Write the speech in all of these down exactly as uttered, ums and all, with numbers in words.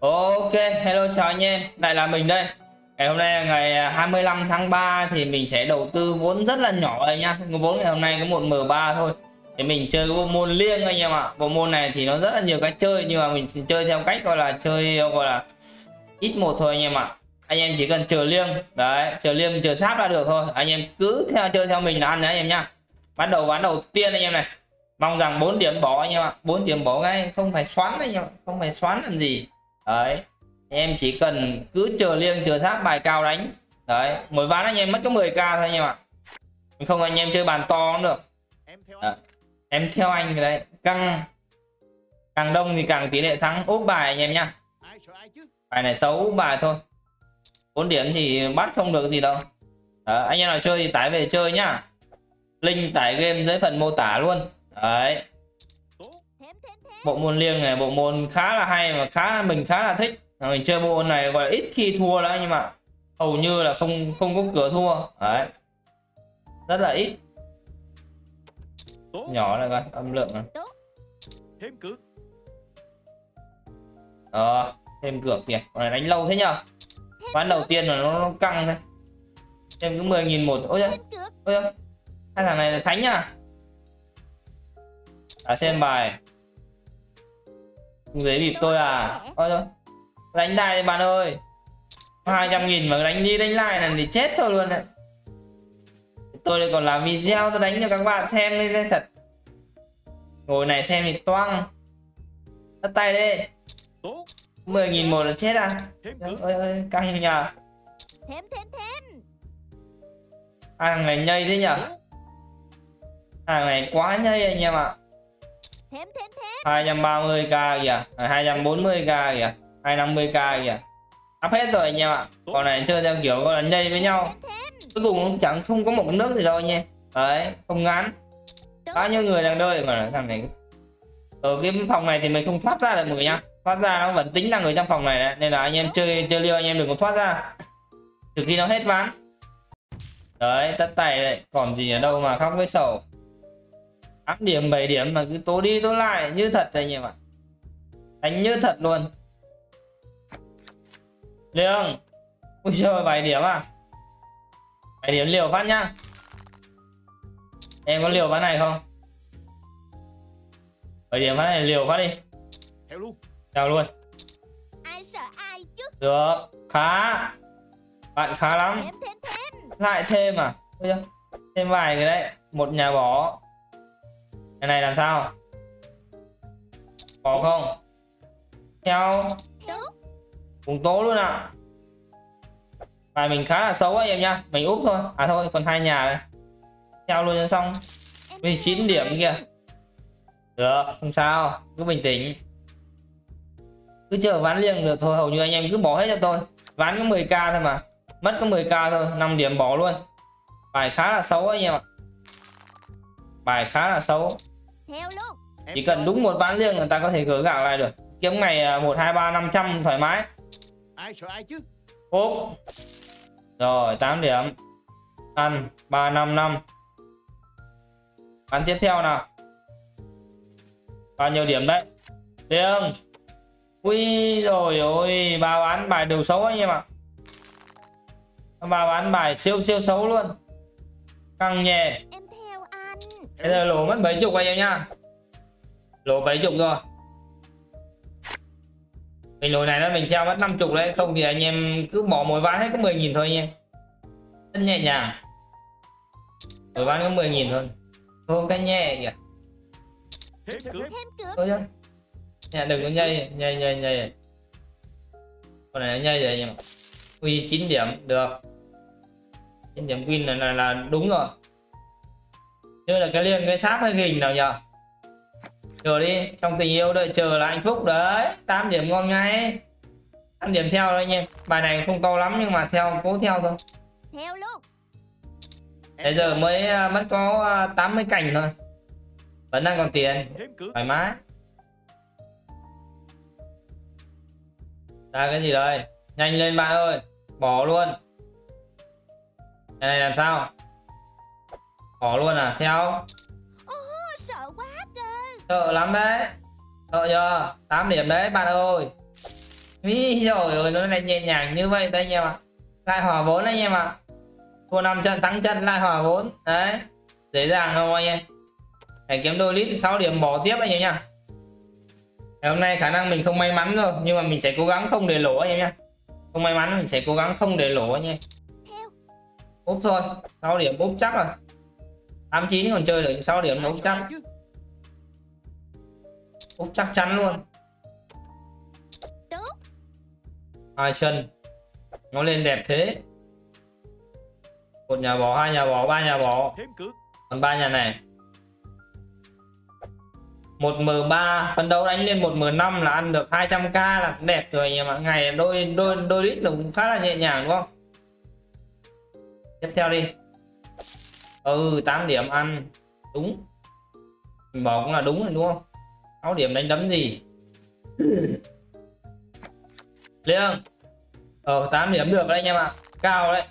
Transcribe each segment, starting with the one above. Ok, hello chào anh em, lại là mình đây. Ngày hôm nay ngày hai mươi lăm tháng ba thì mình sẽ đầu tư vốn rất là nhỏ anh nhá. Vốn ngày hôm nay có một M ba thôi. Thì mình chơi bộ môn liêng anh em ạ. À. Bộ môn này thì nó rất là nhiều cách chơi, nhưng mà mình chơi theo cách gọi là chơi gọi là ít một thôi anh em ạ. À. Anh em chỉ cần chờ liêng, đấy, chờ liêng chờ sáp ra được thôi. Anh em cứ theo chơi theo mình là ăn đấy anh em nhá. Bắt đầu ván đầu tiên anh em này. Mong rằng bốn điểm bỏ anh em ạ. À. bốn điểm bỏ ngay, không phải xoắn anh em, không phải xoắn làm gì. Đấy, em chỉ cần cứ chờ liêng chờ sáp bài cao đánh. Đấy, mỗi ván anh em mất có mười k thôi anh em ạ. À. Không anh em chơi bàn to cũng được. Đấy. Em theo anh cái đấy, càng càng đông thì càng tỷ lệ thắng. Úp bài anh em nhá. Bài này xấu, úp bài thôi. bốn điểm thì bắt không được gì đâu. Đấy, anh em nào chơi thì tải về chơi nhá. Link tải game dưới phần mô tả luôn. Đấy. Bộ môn liêng này, bộ môn khá là hay mà khá mình khá là thích. Mình chơi bộ môn này gọi là ít khi thua lắm, nhưng mà hầu như là không không có cửa thua. Đấy. Rất là ít. Nhỏ này coi, âm lượng này. Thêm cược. Ờ, thêm cược kìa. Con này đánh lâu thế nhờ. Ván đầu tiên mà nó, nó căng thôi. Thêm cứ mười nghìn một. Ôi giời. Ôi giời. Hai thằng này là thánh nha. À xem bài. Giấy bịp tôi à. Ôi thôi. Đánh đài đi bạn ơi. Hai trăm nghìn mà đánh đi đánh lại này thì chết thôi luôn đấy. Tôi đây còn làm video tôi đánh cho các bạn xem đi đấy thật. Ngồi này xem thì toang. Tắt tay đi. mười nghìn một là chết à. Ôi ơi căng nhờ. Hai thằng này nhây thế nhở. Hai thằng này quá nhây anh em ạ. À. hai trăm ba mươi k kìa, hai trăm bốn mươi k kìa, hai trăm năm mươi k kìa. Up hết rồi anh em ạ. Còn này chơi theo kiểu gọi là nhây với nhau. Cuối cùng cũng chẳng không có một nước gì đâu anh em. Đấy, không ngán. Bao nhiêu người đang đợi mà thằng này. Ở cái phòng này thì mình không thoát ra được mọi người nhá. Thoát ra nó vẫn tính là người trong phòng này đấy. Nên là anh em chơi chơi liêu anh em đừng có thoát ra. Từ khi nó hết ván. Đấy, tắt tay đấy, còn gì ở đâu mà khóc với sầu. tám điểm, bảy điểm mà cứ tố đi tố lại như thật anh em ạ. Đánh như thật luôn. Liêng. Ui trời, bảy điểm à. bảy điểm liều phát nhá. Em có liều ván này không? bảy điểm ván này liều phát đi. Theo luôn. Theo luôn. Ai sợ ai chứ? Được, khá. Bạn khá lắm. Lại thêm à? Thêm vài cái đấy, một nhà bỏ. Cái này làm sao? Bỏ không? Theo. Cùng tố luôn ạ. À. Bài mình khá là xấu anh em nha. Mình úp thôi. À thôi, còn hai nhà này. Theo luôn cho xong. Vì chín điểm kìa. Được, không sao. Cứ bình tĩnh. Cứ chờ ván liêng được thôi. Hầu như anh em cứ bỏ hết cho tôi. Ván có mười k thôi mà. Mất có mười k thôi. năm điểm bỏ luôn. Bài khá là xấu anh em ạ. Bài khá là xấu. Chỉ cần đúng một ván liêng người ta có thể gỡ gạo lại được. Kiếm ngày một, hai, ba, năm trăm thoải mái. Ốp. Rồi tám điểm. Ăn ba, năm, năm. Ván tiếp theo nào. Bao nhiêu điểm đấy? Liêng. Ui rồi ôi, ba ván bài đều xấu anh em ạ. Ba ván bài siêu siêu xấu luôn. Căng nhẹ. Bây giờ lỗ mất mấy chục anh em nha. Lỗ mấy chục rồi. Mình lỗ này nó mình theo mất năm chục đấy. Không thì anh em cứ bỏ mỗi ván hết có mười nghìn thôi anh em. Rất nhẹ nhàng. Mỗi ván có mười nghìn thôi. Không cái nhẹ kìa. Thôi chứ. Nhà đừng có nhây, nhây nhây nhây. Con này nó nhây rồi anh em. Quy chín điểm được. chín điểm win là, là, là đúng rồi. Chưa là cái liêng cái sáp hay hình nào nhờ. Chờ đi, trong tình yêu đợi chờ là hạnh phúc đấy. tám điểm ngon ngay. tám điểm theo thôi anh em. Bài này không to lắm nhưng mà theo cố theo thôi. Theo luôn. Bây giờ mới mất có tám mươi cành thôi. Vẫn đang còn tiền. Thoải mái. Ra cái gì đây? Nhanh lên bạn ơi. Bỏ luôn. Cái này làm sao? Bỏ luôn à, theo. Oh, sợ quá cơ. Sợ lắm đấy. Sợ giờ tám điểm đấy bạn ơi. Ý dồi ơi, nó lại nhẹ nhàng như vậy đây anh em ạ. À. Lại hòa vốn anh em ạ. À. Thua năm trận thắng trận lại hòa vốn. Đấy. Dễ dàng không anh em? Phải kiếm đôi lít sáu điểm bỏ tiếp anh em nha. Ngày hôm nay khả năng mình không may mắn rồi, nhưng mà mình sẽ cố gắng không để lỗ anh em nha. Không may mắn mình sẽ cố gắng không để lỗ anh em. Úp thôi, sáu điểm úp chắc rồi. tám chín còn chơi được sáu điểm úp chắc. Úp chắc chắn luôn. Hai chân nó lên đẹp thế. Một nhà bỏ, hai nhà bỏ, ba nhà bỏ. Còn ba nhà này. một mờ ba phần đấu đánh lên một mờ năm là ăn được hai trăm k là cũng đẹp rồi anh em ạ. Ngày đôi đôi đôi lít là cũng khá là nhẹ nhàng đúng không? Tiếp theo đi. Ừ, tám điểm ăn đúng. Mình bỏ cũng là đúng rồi đúng không? sáu điểm đánh đấm gì? Liêng. Ờ tám điểm được đấy anh em ạ. Cao đấy.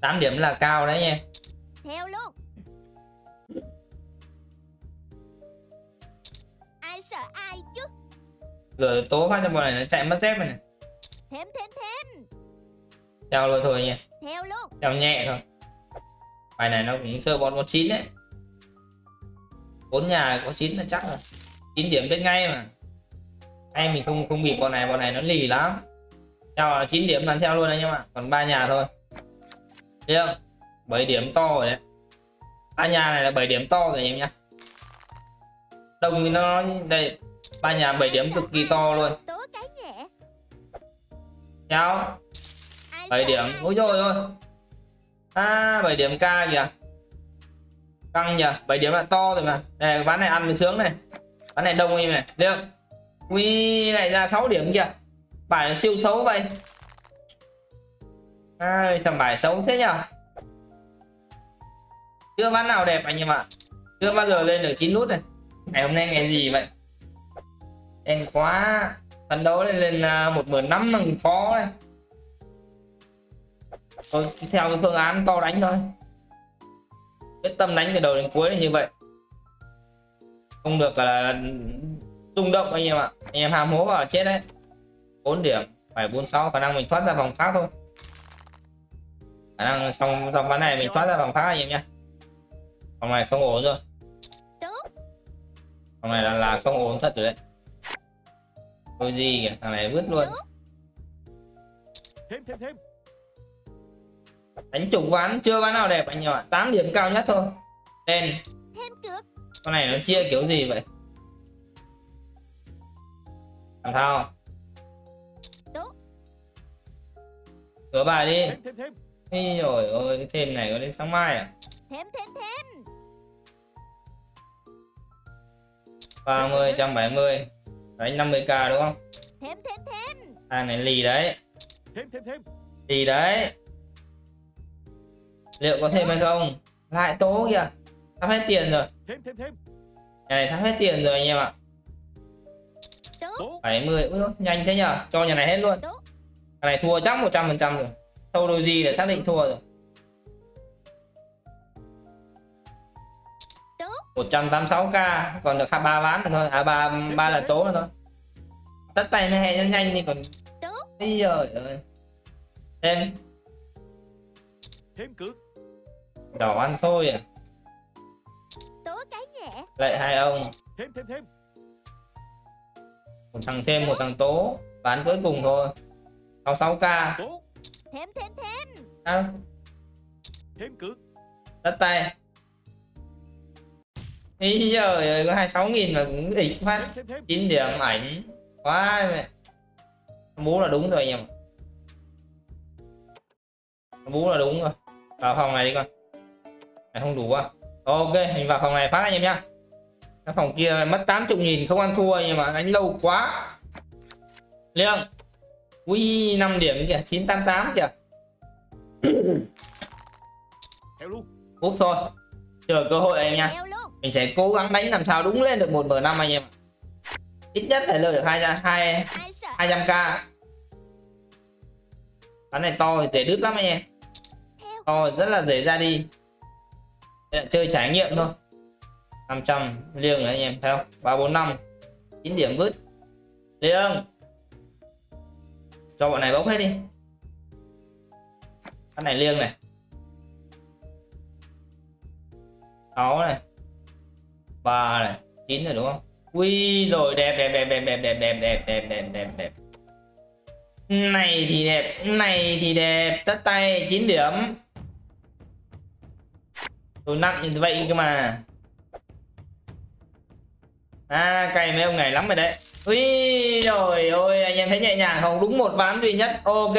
tám điểm là cao đấy nha. Theo luôn. Ai sợ ai chứ? Rồi tố phát cho bọn này nó chạy mất dép này này. Thêm thêm thêm. Theo luôn thôi nha. Theo luôn. Theo nhẹ thôi. Bài này nó cũng sơ bọn con chín đấy. Bốn nhà có chín là chắc rồi. chín điểm biết ngay mà. Hay mình không không bị bọn này, bọn này nó lì lắm. Theo là chín điểm làm theo luôn anh em ạ. Còn ba nhà thôi. Được. bảy điểm to rồi đấy. Ba nhà này là bảy điểm to rồi anh em nhá. Đồng thì nó đây, ba nhà bảy điểm cực kỳ to luôn. Nhau. bảy điểm. Ôi trời ơi. À bảy điểm k kìa. Căng nhỉ, bảy điểm là to rồi mà. Đây ván này ăn mình sướng này. Ván này đông em này. Được. Ui lại ra sáu điểm kìa. Bài là siêu xấu vậy. À, sao bài xấu thế nhở? Chưa ván nào đẹp anh em ạ. Chưa bao giờ lên được chín nút này. Ngày hôm nay ngày gì vậy? Em quá. Phấn đấu lên lên một mười năm bằng phó này. Thôi theo cái phương án to đánh thôi. Quyết tâm đánh từ đầu đến cuối là như vậy. Không được là rung động anh em ạ. Anh em ham hố vào chết đấy. bốn điểm, phải bốn sáu, khả năng mình thoát ra vòng khác thôi. Khả năng xong xong ván này mình thoát ra vòng khác anh em nhé. Vòng này không ổn rồi. Vòng này là là không ổn thật rồi đấy. Thôi gì kìa, thằng này vứt luôn. Thêm thêm thêm. Đánh trục ván chưa ván nào đẹp anh em ạ. tám điểm cao nhất thôi. Đen. Con này nó chia kiểu gì vậy? Làm sao? Cửa bài đi. Ê rồi ôi, cái thêm này có đến sáng mai à? Thêm thêm thêm. ba mươi, một trăm bảy mươi. Đánh năm mươi k đúng không? Thêm thêm thêm. Thằng này lì đấy. Thêm thêm thêm. Lì đấy. Liệu có thêm hay không? Lại tố kìa. Sắp hết tiền rồi. Thêm thêm thêm. Nhà này sắp hết tiền rồi anh em ạ. bảy mươi. Úi, nhanh thế nhờ. Cho nhà này hết luôn. Thằng này thua chắc một trăm phần trăm rồi. Sâu đôi gì để xác định thua rồi. một trăm tám mươi sáu k còn được ba ván nữa thôi, à ba ba là tố nữa thôi. Tất tay này nhanh nhanh đi còn. Bây giờ thêm thêm cược. Đỏ ăn thôi à. Tố cái nhẹ. Lại hai ông. Thêm thêm thêm. Một thằng thêm một thằng tố, ván cuối cùng thôi. sáu mươi sáu k. Thêm thêm thêm. À. Thêm cược. Tất tay. Ý giời ơi, có hai mươi sáu nghìn mà cũng ít phát. chín điểm ảnh. Quá mẹ. Bú là đúng rồi anh em. Bú là đúng rồi. Vào phòng này đi con. Này không đủ à. Ok, mình vào phòng này phát anh em nhá. Cái phòng kia mất tám mươi nghìn không ăn thua nhưng mà đánh lâu quá. Liêng. Ui năm điểm kìa, chín tám tám kìa. Theo luôn. Úp thôi. Chờ cơ hội anh em nha. Mình sẽ cố gắng đánh làm sao đúng lên được một mờ năm anh em. Ít nhất phải lơ được hai trăm k. Ván này to thì dễ đứt lắm anh em. To rất là dễ ra đi. Chơi trải nghiệm thôi. năm trăm liêng này anh em, thấy không? ba bốn năm. chín điểm vứt. Liêng cho bọn này bốc hết đi. Con này liêng này, sáu này, ba này, chín rồi đúng không? Ui rồi, đẹp đẹp đẹp đẹp đẹp đẹp đẹp đẹp đẹp đẹp đẹp đẹp. Này thì đẹp, này thì đẹp, tất tay chín điểm. Tôi nặng như vậy cơ mà. À cày mấy ông này lắm rồi đấy. Ui rồi ôi, anh em thấy nhẹ nhàng không? Đúng một ván duy nhất. Ok.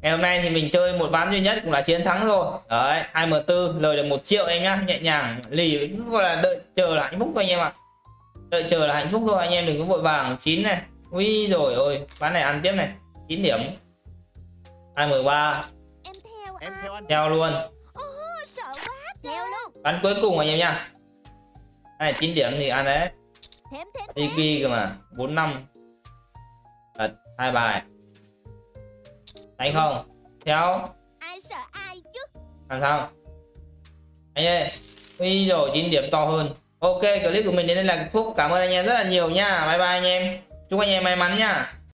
Ngày hôm nay thì mình chơi một ván duy nhất cũng là chiến thắng rồi. Đấy, hai M bốn lời được một triệu anh nhá, nhẹ nhàng, lì gọi là đợi chờ là hạnh phúc thôi anh em ạ. À. Đợi chờ là hạnh phúc thôi anh em, đừng có vội vàng. Chín này. Ui rồi ôi, ván này ăn tiếp này. chín điểm. hai M ba. Em theo, em theo, anh. Theo luôn. Oh, sợ quá. Theo luôn. Ván cuối cùng anh em nha. Này chín điểm thì ăn đấy. Đi kia cơ mà, bốn năm. Thật hai bài. Đánh không? Theo. Ai sợ ai chứ? Làm sao? Anh ơi. Ui rồi chín điểm to hơn. Ok, clip của mình đến đây là kết thúc. Cảm ơn anh em rất là nhiều nha. Bye bye anh em. Chúc anh em may mắn nha.